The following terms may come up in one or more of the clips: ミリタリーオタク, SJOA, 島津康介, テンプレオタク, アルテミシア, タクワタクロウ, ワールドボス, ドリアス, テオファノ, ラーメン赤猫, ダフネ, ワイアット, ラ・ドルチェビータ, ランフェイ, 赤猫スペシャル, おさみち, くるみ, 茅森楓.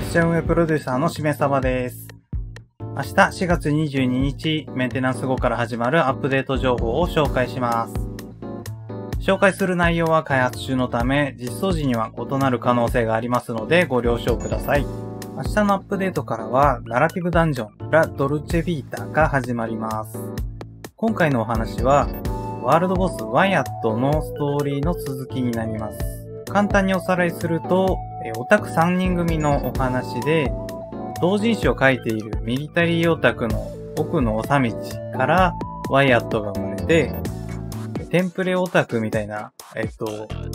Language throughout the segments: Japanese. SJOA プロデューサーのしめさばです。明日4月22日、メンテナンス後から始まるアップデート情報を紹介します。紹介する内容は開発中のため、実装時には異なる可能性がありますのでご了承ください。明日のアップデートからは、ナラティブダンジョン、ラ・ドルチェビータが始まります。今回のお話は、ワールドボスワイアットのストーリーの続きになります。簡単におさらいすると、オタク3人組のお話で、同人誌を書いているミリタリーオタクの奥のおさみちからワイアットが生まれて、テンプレオタクみたいな、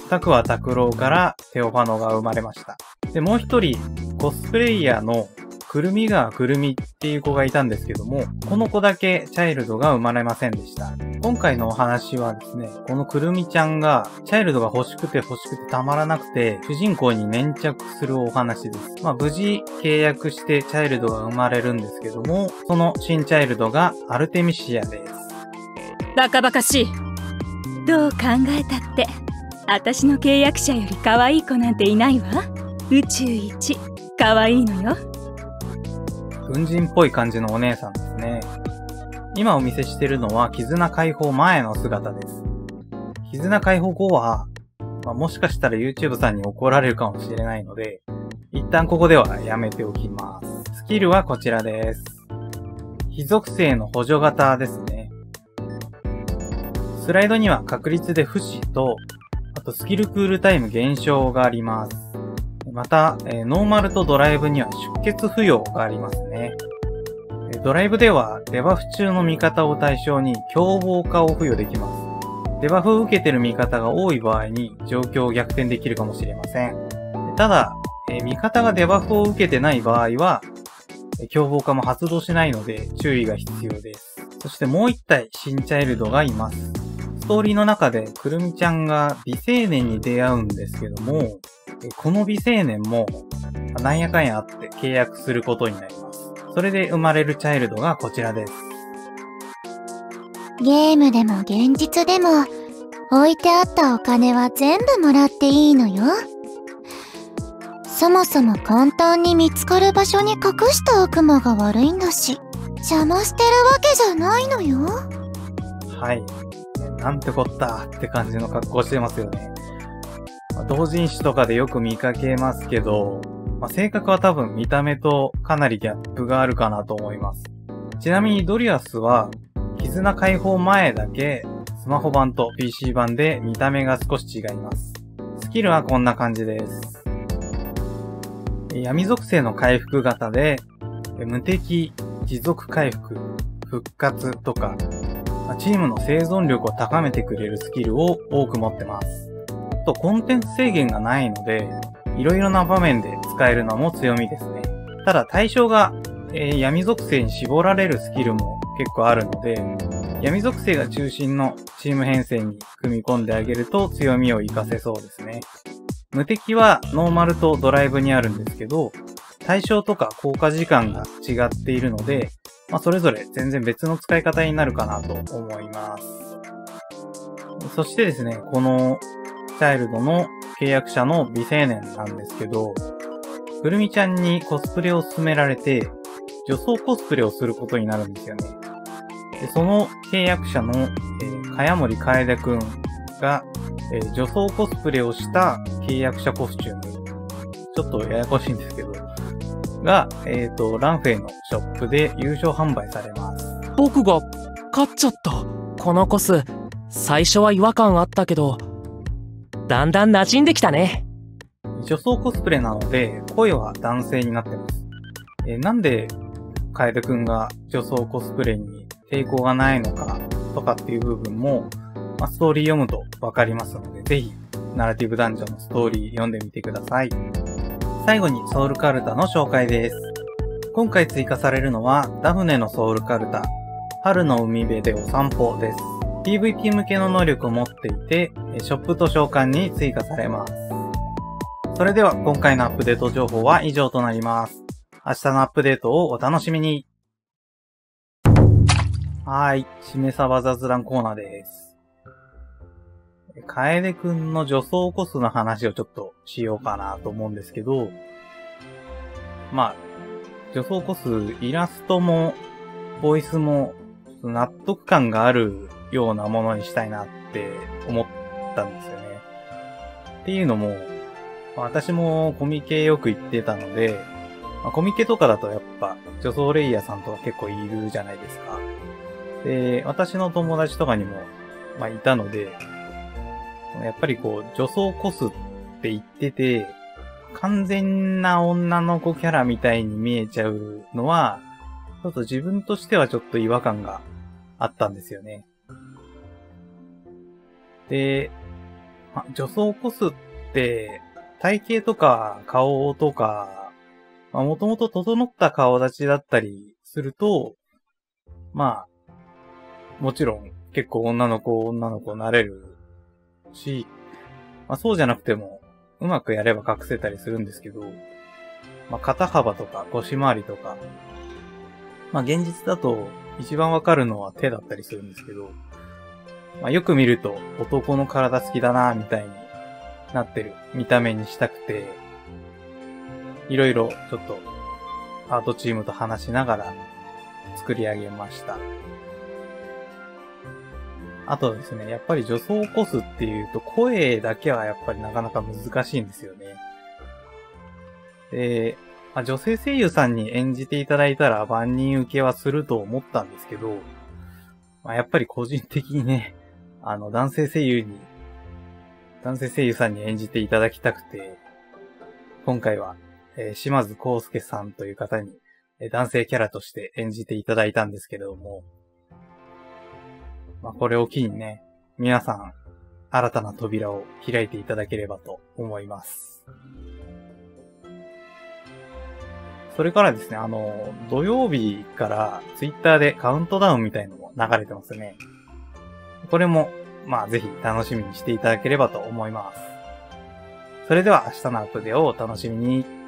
タクワタクロウからテオファノが生まれました。で、もう一人、コスプレイヤーのくるみがくるみっていう子がいたんですけども、この子だけチャイルドが生まれませんでした。今回のお話はですね、このくるみちゃんが、チャイルドが欲しくてたまらなくて、主人公に粘着するお話です。まあ無事契約してチャイルドが生まれるんですけども、その新チャイルドがアルテミシアです。バカバカしい。どう考えたって、私の契約者より可愛い子なんていないわ。宇宙一、可愛いのよ。軍人っぽい感じのお姉さんですね。今お見せしてるのは絆解放前の姿です。絆解放後は、もしかしたら YouTube さんに怒られるかもしれないので、一旦ここではやめておきます。スキルはこちらです。非属性の補助型ですね。スライドには確率で不死と、あとスキルクールタイム減少があります。また、ノーマルとドライブには出血不要がありますね。ドライブではデバフ中の味方を対象に凶暴化を付与できます。デバフを受けている味方が多い場合に状況を逆転できるかもしれません。ただ、味方がデバフを受けてない場合は、凶暴化も発動しないので注意が必要です。そしてもう一体新チャイルドがいます。ストーリーの中でくるみちゃんが美青年に出会うんですけども、この美青年もなんやかんやあって契約することになります。それで生まれるチャイルドがこちらです。ゲームでも現実でも置いてあったお金は全部もらっていいのよ。そもそも簡単に見つかる場所に隠しておくのが悪いんだし、邪魔してるわけじゃないのよ。はい。なんてこったって感じの格好してますよね。同人誌とかでよく見かけますけど、性格は多分見た目とかなりギャップがあるかなと思います。ちなみにドリアスは、絆解放前だけスマホ版と PC 版で見た目が少し違います。スキルはこんな感じです。闇属性の回復型で、無敵、持続回復、復活とか、チームの生存力を高めてくれるスキルを多く持ってます。コンテンツ制限がないので、いろいろな場面で使えるのも強みですね。ただ対象が、闇属性に絞られるスキルも結構あるので、闇属性が中心のチーム編成に組み込んであげると強みを活かせそうですね。無敵はノーマルとドライブにあるんですけど、対象とか効果時間が違っているので、それぞれ全然別の使い方になるかなと思います。そしてですね、このチャイルドの契約者の美青年なんですけど、くるみちゃんにコスプレを勧められて、女装コスプレをすることになるんですよね。で、その契約者の、茅森楓くんが、女装コスプレをした契約者コスチューム、ちょっとややこしいんですけど、が、ランフェイのショップで優勝販売されます。僕が買っちゃった。このコス、最初は違和感あったけど、だんだん馴染んできたね。女装コスプレなので、声は男性になってます。なんで、楓くんが女装コスプレに抵抗がないのか、とかっていう部分も、ストーリー読むとわかりますので、ぜひ、ナラティブダンジョンのストーリー読んでみてください。最後にソウルカルタの紹介です。今回追加されるのは、ダフネのソウルカルタ、春の海辺でお散歩です。PVP 向けの能力を持っていて、ショップと召喚に追加されます。それでは今回のアップデート情報は以上となります。明日のアップデートをお楽しみに。はい、しめさば雑談コーナーです。楓くんの女装コスの話をちょっとしようかなと思うんですけど、まあ、女装コス、イラストも、ボイスも、納得感があるようなものにしたいなって思ったんですよね。っていうのも、私もコミケよく行ってたので、コミケとかだとやっぱ女装レイヤーさんとか結構いるじゃないですか。で、私の友達とかにも、いたので、やっぱりこう、女装コスって言ってて、完全な女の子キャラみたいに見えちゃうのは、ちょっと自分としてはちょっと違和感があったんですよね。で、女装コスって、体型とか顔とか、もともと整った顔立ちだったりすると、もちろん結構女の子なれるし、そうじゃなくてもうまくやれば隠せたりするんですけど、肩幅とか腰回りとか、現実だと一番わかるのは手だったりするんですけど、よく見ると男の体好きだなみたいになってる見た目にしたくて、いろいろちょっとアートチームと話しながら作り上げました。あとですね、やっぱり女装コスっていうと声だけはやっぱりなかなか難しいんですよね。で、女性声優さんに演じていただいたら万人受けはすると思ったんですけど、やっぱり個人的にね、男性声優さんに演じていただきたくて、今回は、島津康介さんという方に、男性キャラとして演じていただいたんですけれども、これを機にね、皆さん、新たな扉を開いていただければと思います。それからですね、土曜日からツイッターでカウントダウンみたいのも流れてますね。これも、ぜひ楽しみにしていただければと思います。それでは明日のアップデートをお楽しみに。